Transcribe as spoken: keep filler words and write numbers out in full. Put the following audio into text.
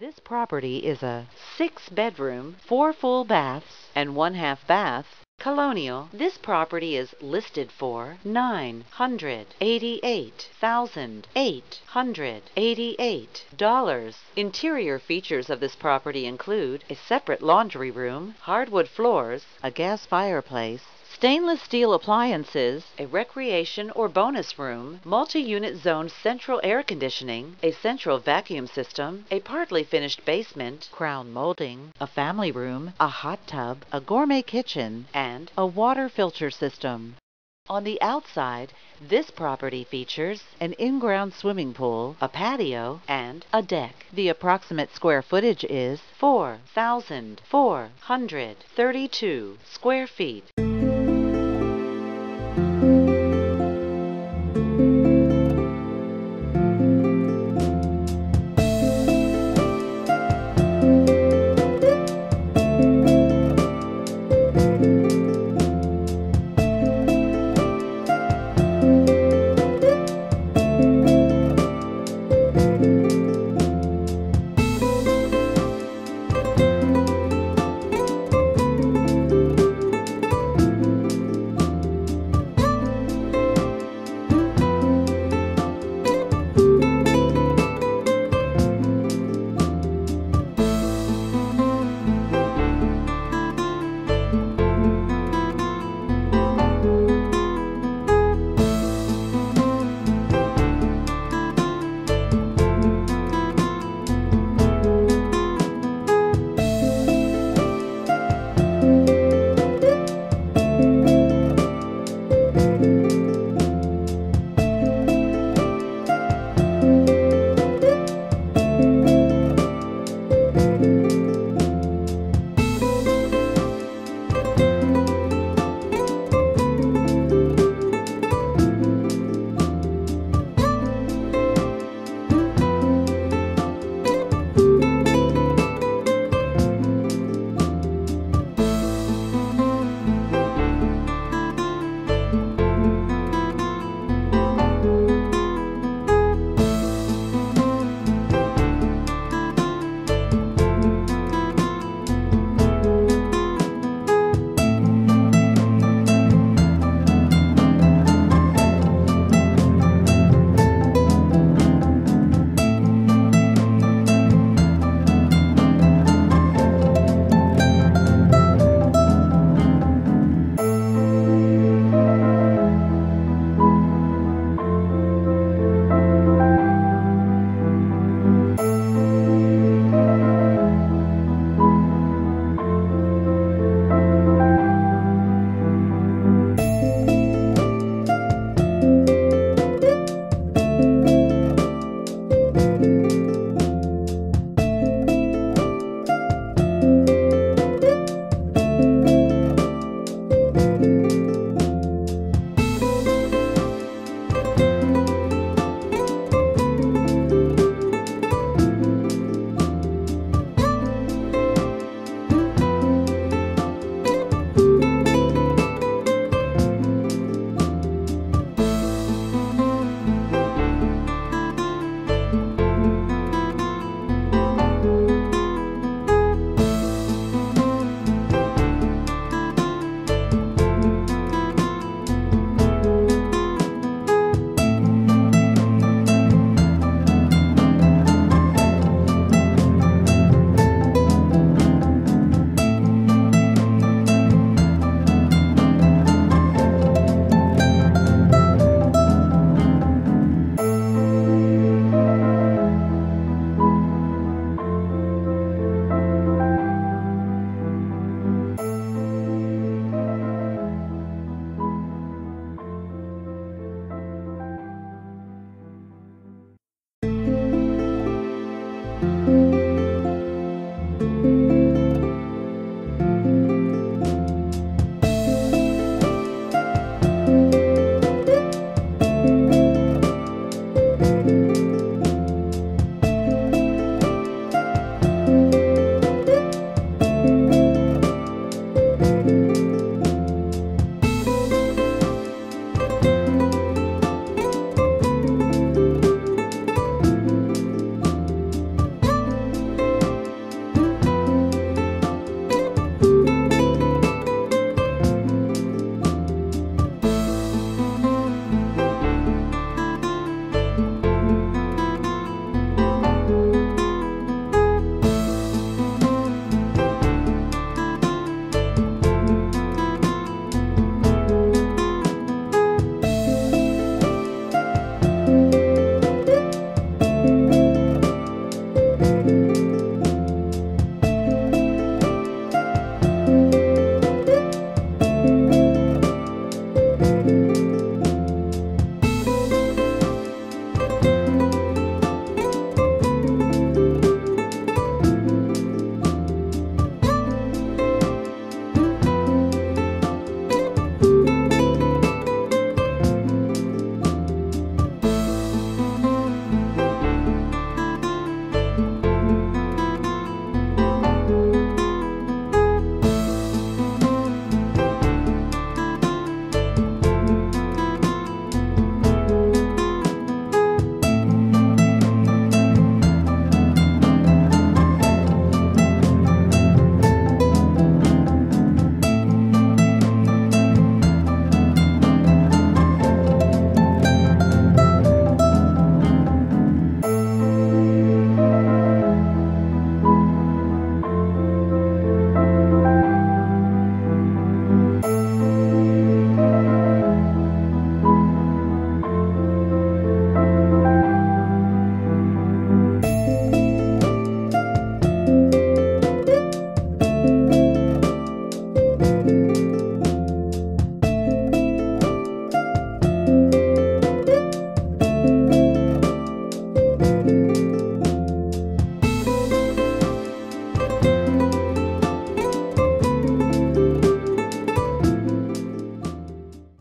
This property is a six-bedroom, four full baths, and one half bath, colonial. This property is listed for nine hundred eighty-eight thousand eight hundred eighty-eight dollars. Interior features of this property include a separate laundry room, hardwood floors, a gas fireplace, stainless steel appliances, a recreation or bonus room, multi-unit zone central air conditioning, a central vacuum system, a partly finished basement, crown molding, a family room, a hot tub, a gourmet kitchen, and a water filter system. On the outside, this property features an in-ground swimming pool, a patio, and a deck. The approximate square footage is four thousand four hundred thirty-two square feet.